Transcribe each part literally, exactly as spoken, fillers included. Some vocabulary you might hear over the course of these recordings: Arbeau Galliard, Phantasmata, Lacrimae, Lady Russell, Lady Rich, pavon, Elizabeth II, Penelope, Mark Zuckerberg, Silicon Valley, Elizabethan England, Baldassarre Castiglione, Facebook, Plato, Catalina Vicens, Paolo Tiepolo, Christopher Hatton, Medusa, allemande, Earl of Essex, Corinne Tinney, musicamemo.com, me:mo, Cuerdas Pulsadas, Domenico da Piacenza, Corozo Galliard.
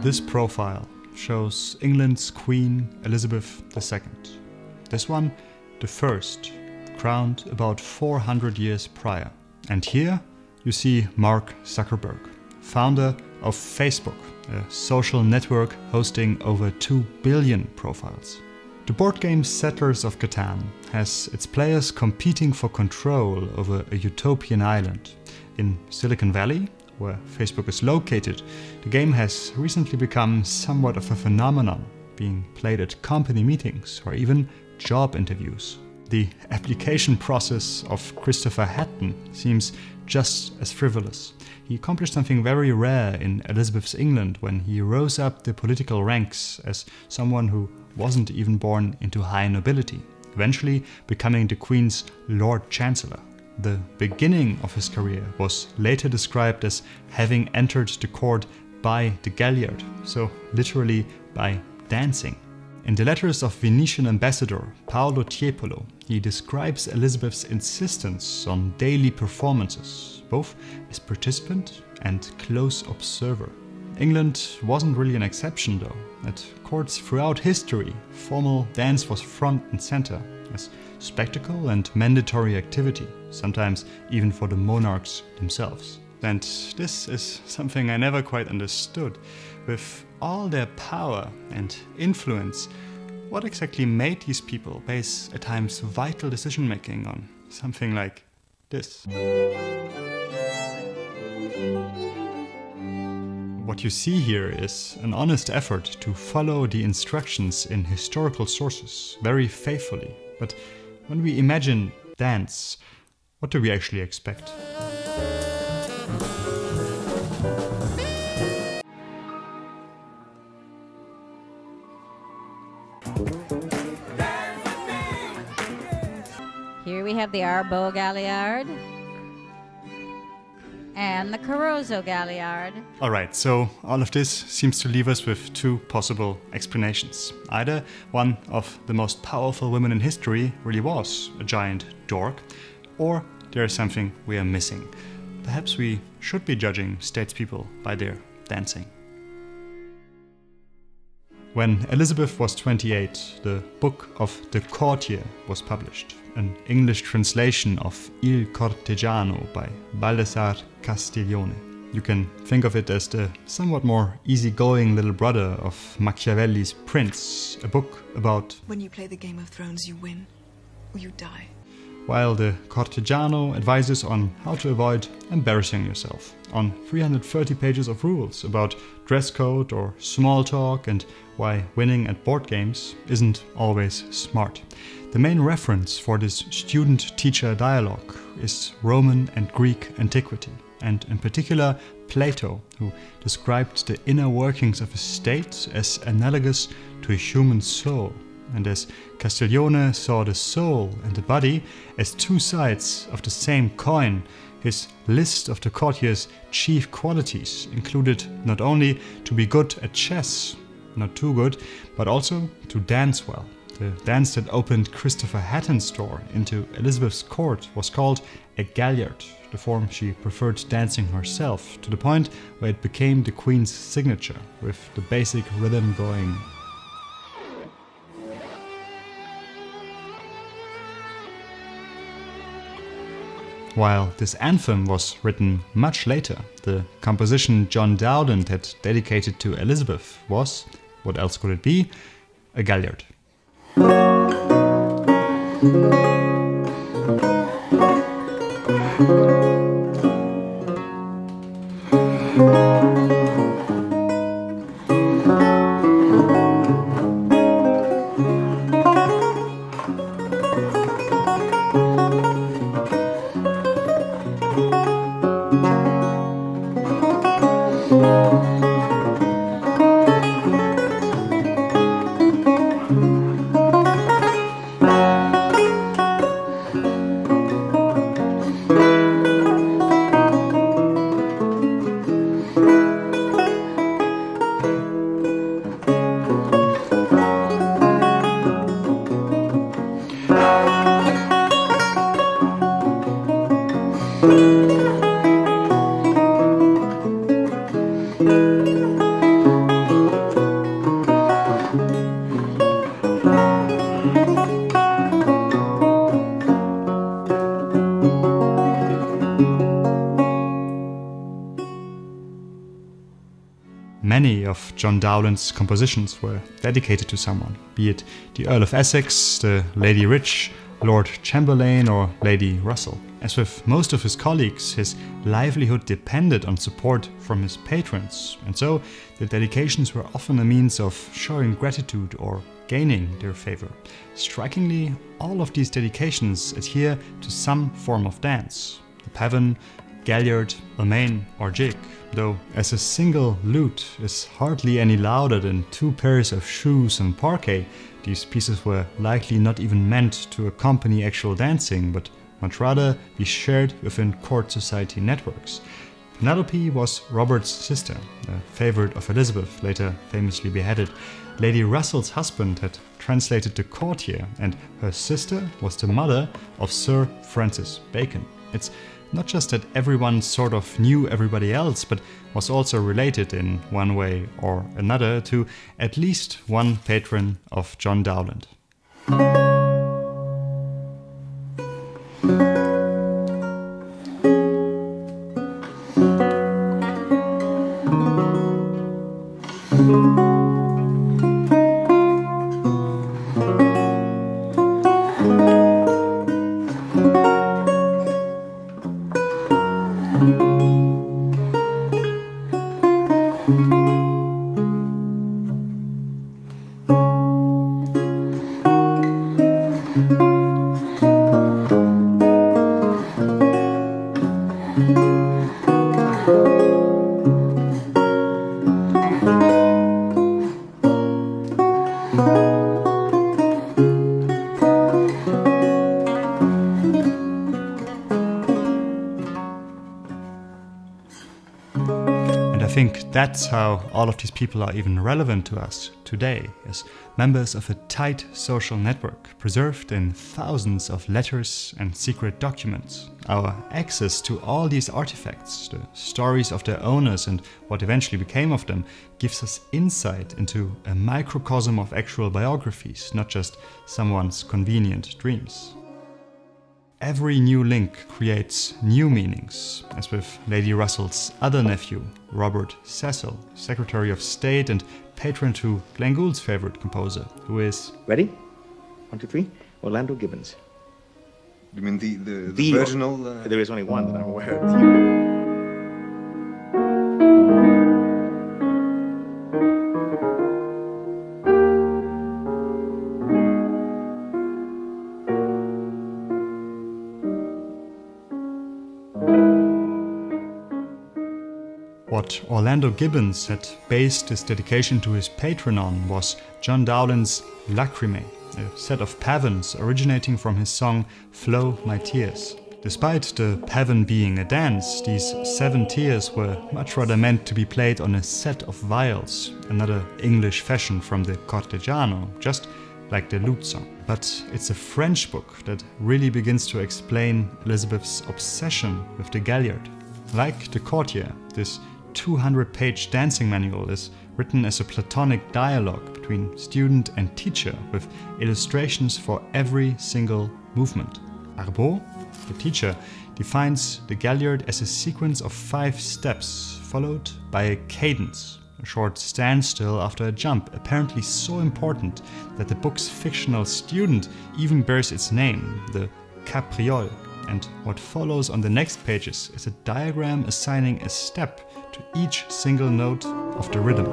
This profile shows England's Queen Elizabeth the Second. This one, the first, crowned about four hundred years prior. And here you see Mark Zuckerberg, founder of Facebook, a social network hosting over two billion profiles. The board game Settlers of Catan has its players competing for control over a utopian island. In Silicon Valley, where Facebook is located, the game has recently become somewhat of a phenomenon, being played at company meetings or even job interviews. The application process of Christopher Hatton seems just as frivolous. He accomplished something very rare in Elizabeth's England when he rose up the political ranks as someone who wasn't even born into high nobility, eventually becoming the Queen's Lord Chancellor. The beginning of his career was later described as having entered the court by the Galliard, so literally by dancing. In the letters of Venetian ambassador Paolo Tiepolo, he describes Elizabeth's insistence on daily performances, both as participant and close observer. England wasn't really an exception though. At courts throughout history, formal dance was front and center, as spectacle and mandatory activity, sometimes even for the monarchs themselves. And this is something I never quite understood. With all their power and influence, what exactly made these people base at times vital decision-making on something like this? What you see here is an honest effort to follow the instructions in historical sources very faithfully. But when we imagine dance, what do we actually expect? Here we have the Arbeau Galliard and the Corozo Galliard. Alright, so all of this seems to leave us with two possible explanations. Either one of the most powerful women in history really was a giant dork, or there is something we are missing. Perhaps we should be judging statespeople by their dancing. When Elizabeth was twenty-eight, the Book of the Courtier was published, an English translation of Il Cortegiano by Baldassarre Castiglione. You can think of it as the somewhat more easygoing little brother of Machiavelli's Prince, a book about when you play the Game of Thrones you win or you die, while the Cortegiano advises on how to avoid embarrassing yourself, on three hundred thirty pages of rules about dress code or small talk and why winning at board games isn't always smart. The main reference for this student-teacher dialogue is Roman and Greek antiquity, and in particular Plato, who described the inner workings of a state as analogous to a human soul, and as Castiglione saw the soul and the body as two sides of the same coin, his list of the courtier's chief qualities included not only to be good at chess, not too good, but also to dance well. The dance that opened Christopher Hatton's door into Elizabeth's court was called a galliard, the form she preferred dancing herself, to the point where it became the Queen's signature, with the basic rhythm going. While this anthem was written much later, the composition John Dowland had dedicated to Elizabeth was, what else could it be, a galliard. Thank you. of John Dowland's compositions were dedicated to someone, be it the Earl of Essex, the Lady Rich, Lord Chamberlain or Lady Russell. As with most of his colleagues, his livelihood depended on support from his patrons, and so the dedications were often a means of showing gratitude or gaining their favor. Strikingly, all of these dedications adhere to some form of dance: the pavon, galliard, almain or jig, though as a single lute is hardly any louder than two pairs of shoes and parquet, these pieces were likely not even meant to accompany actual dancing, but much rather be shared within court society networks. Penelope was Robert's sister, a favorite of Elizabeth, later famously beheaded. Lady Russell's husband had translated The Courtier, and her sister was the mother of Sir Francis Bacon. It's not just that everyone sort of knew everybody else, but was also related in one way or another to at least one patron of John Dowland. That's how all of these people are even relevant to us today, as members of a tight social network preserved in thousands of letters and secret documents. Our access to all these artifacts, the stories of their owners and what eventually became of them, gives us insight into a microcosm of actual biographies, not just someone's convenient dreams. Every new link creates new meanings, as with Lady Russell's other nephew, Robert Cecil, Secretary of State and patron to Glenn Gould's favorite composer, who is... Ready? One, two, three. Orlando Gibbons. You mean the, the, the, the original... Uh... There is only one that I'm aware of. What Orlando Gibbons had based his dedication to his patron on was John Dowland's Lacrimae, a set of pavons originating from his song Flow My Tears. Despite the pavon being a dance, these seven tears were much rather meant to be played on a set of viols, another English fashion from the Cortegiano, just like the lute song. But it's a French book that really begins to explain Elizabeth's obsession with the galliard. Like The Courtier, this two hundred page dancing manual is written as a platonic dialogue between student and teacher, with illustrations for every single movement. Arbeau, the teacher, defines the galliard as a sequence of five steps followed by a cadence, a short standstill after a jump, apparently so important that the book's fictional student even bears its name, the capriole. And what follows on the next pages is a diagram assigning a step to each single note of the rhythm.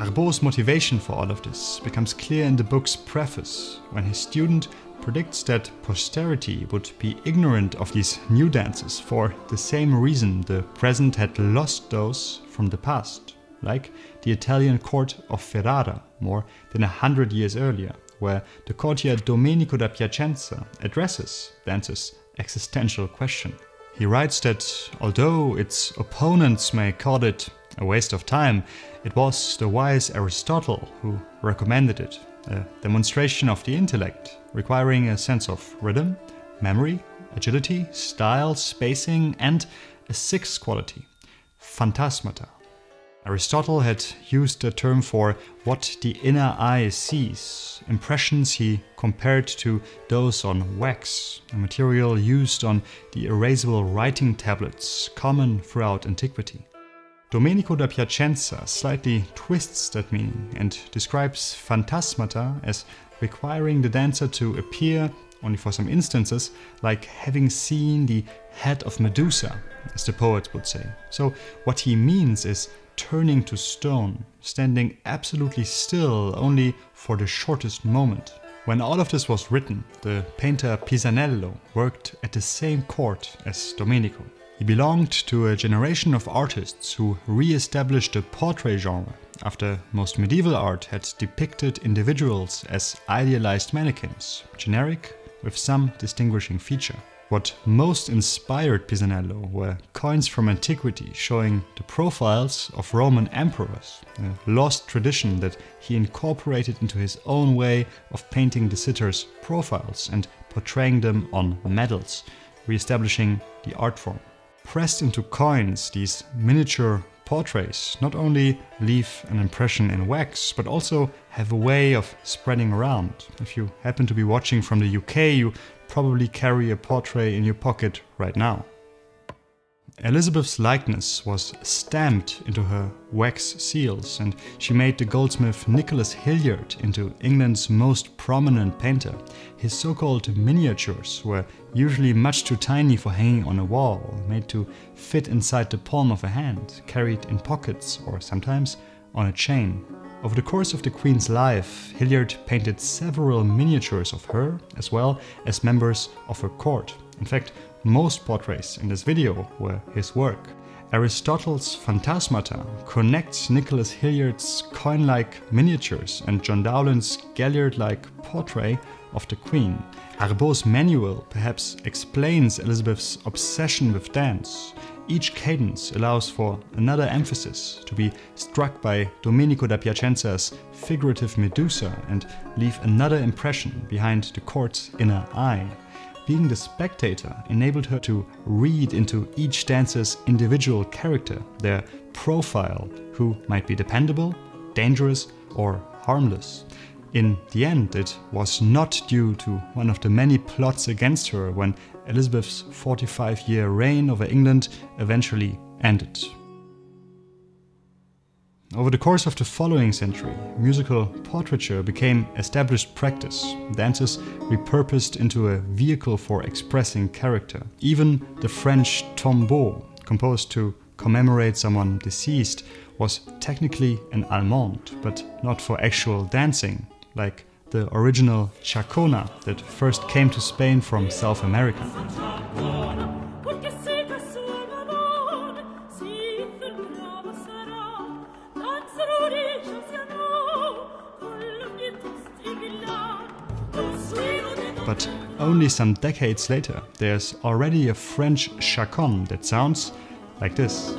Arbeau's motivation for all of this becomes clear in the book's preface, when his student predicts that posterity would be ignorant of these new dances for the same reason the present had lost those from the past, like the Italian court of Ferrara more than a hundred years earlier, where the courtier Domenico da Piacenza addresses dance's existential question. He writes that although its opponents may call it a waste of time, it was the wise Aristotle who recommended it, a demonstration of the intellect, requiring a sense of rhythm, memory, agility, style, spacing, and a sixth quality, phantasmata. Aristotle had used the term for what the inner eye sees, impressions he compared to those on wax, a material used on the erasable writing tablets common throughout antiquity. Domenico da Piacenza slightly twists that meaning and describes phantasmata as requiring the dancer to appear, only for some instances, like having seen the head of Medusa, as the poet would say. So what he means is turning to stone, standing absolutely still only for the shortest moment. When all of this was written, the painter Pisanello worked at the same court as Domenico. He belonged to a generation of artists who re-established the portrait genre, after most medieval art had depicted individuals as idealized mannequins, generic, with some distinguishing feature. What most inspired Pisanello were coins from antiquity showing the profiles of Roman emperors, a lost tradition that he incorporated into his own way of painting the sitters' profiles and portraying them on medals, re-establishing the art form. Pressed into coins, these miniature portraits not only leave an impression in wax, but also have a way of spreading around. If you happen to be watching from the U K, you probably carry a portrait in your pocket right now. Elizabeth's likeness was stamped into her wax seals, and she made the goldsmith Nicholas Hilliard into England's most prominent painter. His so-called miniatures were usually much too tiny for hanging on a wall, made to fit inside the palm of a hand, carried in pockets or sometimes on a chain. Over the course of the Queen's life, Hilliard painted several miniatures of her, as well as members of her court. In fact, most portraits in this video were his work. Aristotle's Phantasmata connects Nicholas Hilliard's coin-like miniatures and John Dowland's Galliard-like portrait of the Queen. Arbeau's manual perhaps explains Elizabeth's obsession with dance. Each cadence allows for another emphasis to be struck by Domenico da Piacenza's figurative Medusa and leave another impression behind the court's inner eye. Being the spectator enabled her to read into each dancer's individual character, their profile, who might be dependable, dangerous, or harmless. In the end, it was not due to one of the many plots against her when Elizabeth's forty-five year reign over England eventually ended. Over the course of the following century, musical portraiture became established practice, dances repurposed into a vehicle for expressing character. Even the French tombeau, composed to commemorate someone deceased, was technically an allemande, but not for actual dancing, like the original chaconne that first came to Spain from South America. But only some decades later, there's already a French chaconne that sounds like this.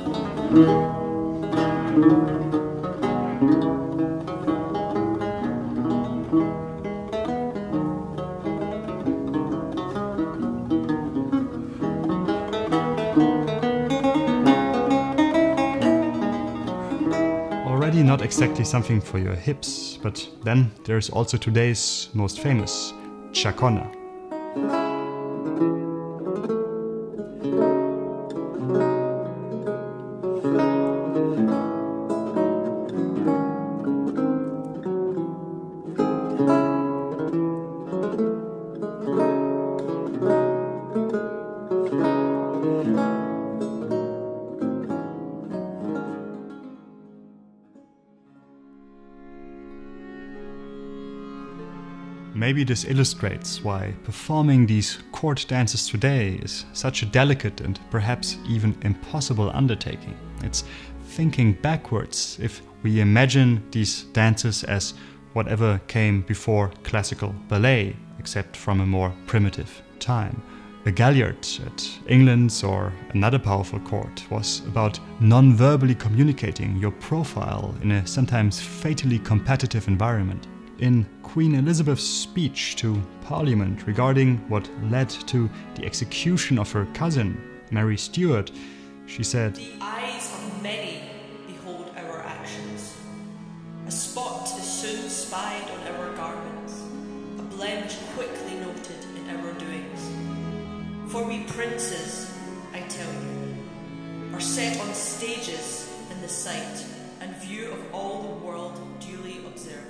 Already not exactly something for your hips, but then there's also today's most famous, chaconne. Maybe this illustrates why performing these court dances today is such a delicate and perhaps even impossible undertaking. It's thinking backwards if we imagine these dances as whatever came before classical ballet, except from a more primitive time. A galliard at England's or another powerful court was about non-verbally communicating your profile in a sometimes fatally competitive environment. in Queen Elizabeth's speech to Parliament regarding what led to the execution of her cousin, Mary Stuart, she said, "The eyes of many behold our actions. A spot is soon spied on our garments, a blemish quickly noted in our doings. For we princes, I tell you, are set on stages in the sight and view of all the world duly observed."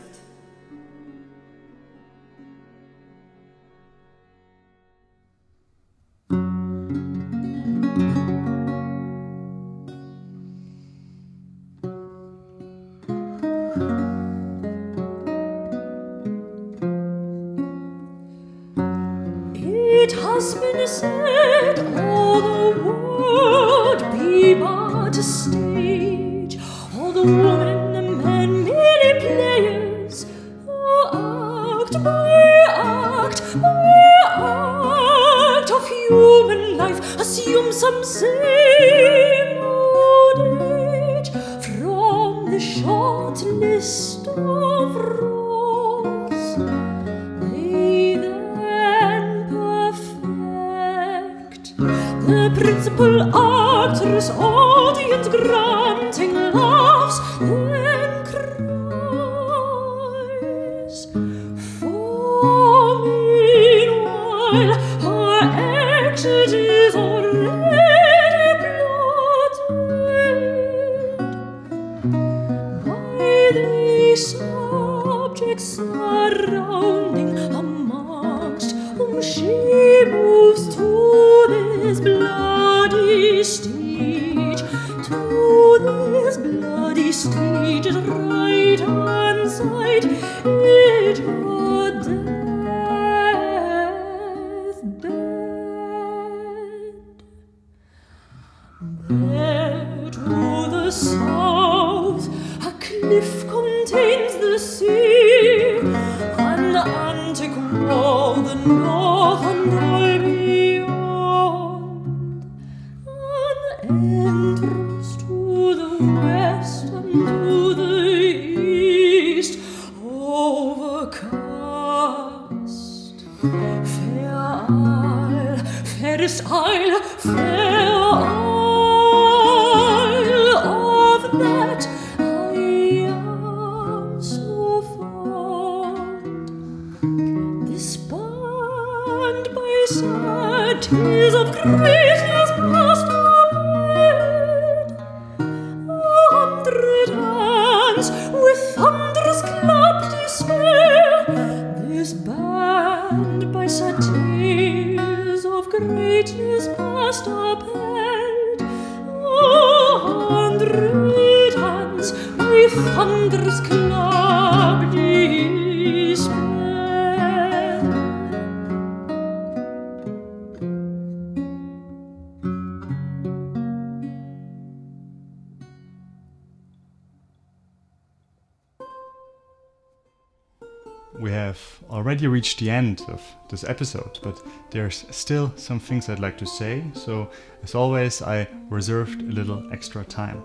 Reached the end of this episode, but there's still some things I'd like to say, so as always I reserved a little extra time.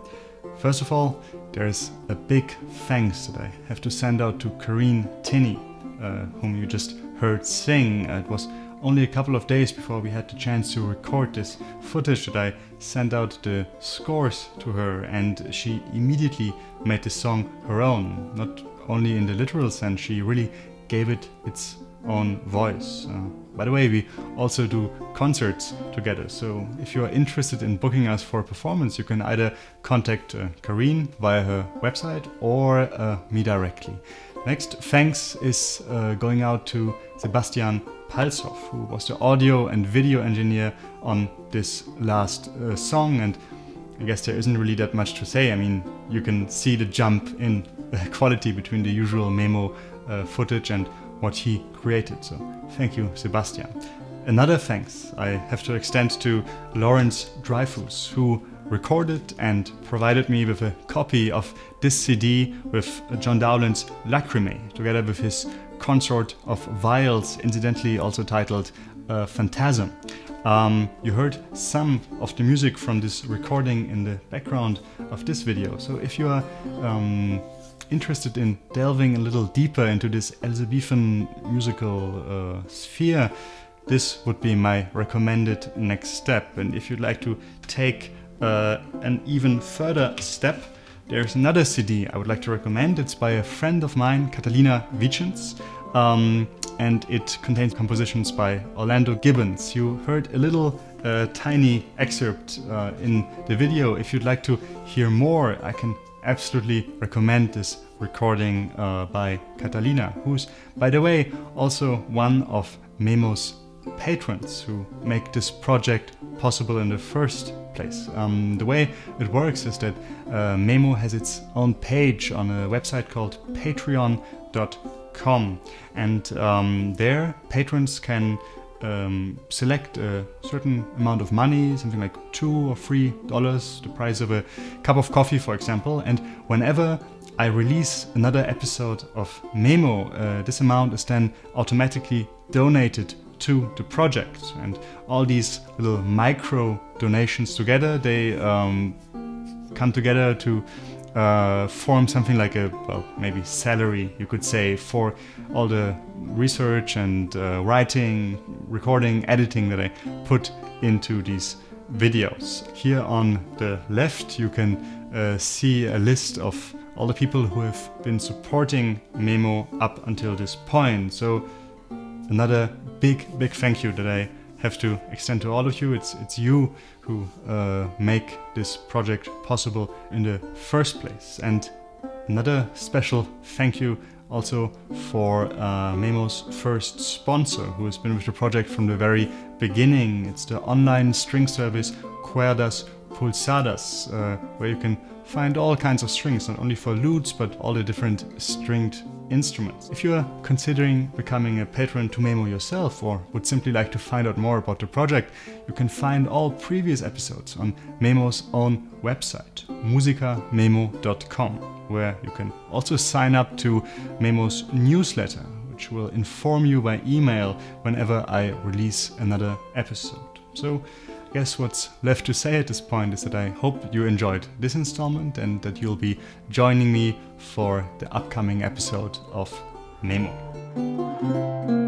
First of all, there's a big thanks that I have to send out to Corinne Tinney, uh, whom you just heard sing. It was only a couple of days before we had the chance to record this footage that I sent out the scores to her, and she immediately made the song her own. Not only in the literal sense, she really gave it its own voice. Uh, by the way, we also do concerts together, so if you are interested in booking us for a performance, you can either contact uh, Corinne via her website or uh, me directly. Next thanks is uh, going out to Sebastian Palshoff, who was the audio and video engineer on this last uh, song, and I guess there isn't really that much to say. I mean, you can see the jump in quality between the usual memo Uh, footage and what he created, so thank you, Sebastian. Another thanks I have to extend to Lawrence Dreyfus, who recorded and provided me with a copy of this C D with John Dowland's Lacrimae, together with his consort of vials, incidentally also titled uh, Phantasm. Um, you heard some of the music from this recording in the background of this video, so if you are um, interested in delving a little deeper into this Elizabethan musical uh, sphere, this would be my recommended next step. And if you'd like to take uh, an even further step, there's another C D I would like to recommend. It's by a friend of mine, Catalina Vicens, um, and it contains compositions by Orlando Gibbons. You heard a little uh, tiny excerpt uh, in the video. If you'd like to hear more, I can absolutely recommend this recording uh, by Catalina, who's, by the way, also one of me:mo's patrons who make this project possible in the first place. Um, the way it works is that uh, me:mo has its own page on a website called patreon dot com, and um, there patrons can um, select a certain amount of money, something like two or three dollars, the price of a cup of coffee, for example, and whenever I release another episode of me:mo, uh, this amount is then automatically donated to the project, and all these little micro donations together, they um, come together to uh, form something like a, well, maybe salary, you could say, for all the research and uh, writing, recording, editing that I put into these videos. Here on the left you can uh, see a list of all the people who have been supporting me:mo up until this point. So another big, big thank you that I have to extend to all of you. It's, it's you who uh, make this project possible in the first place. And another special thank you also for uh, me:mo's first sponsor, who has been with the project from the very beginning. It's the online string service Cuerdas Pulsadas, uh, where you can find all kinds of strings, not only for lutes, but all the different stringed instruments. If you are considering becoming a patron to me:mo yourself, or would simply like to find out more about the project, you can find all previous episodes on me:mo's own website, musica memo dot com, where you can also sign up to me:mo's newsletter, which will inform you by email whenever I release another episode. So I guess what's left to say at this point is that I hope you enjoyed this installment and that you'll be joining me for the upcoming episode of me:mo.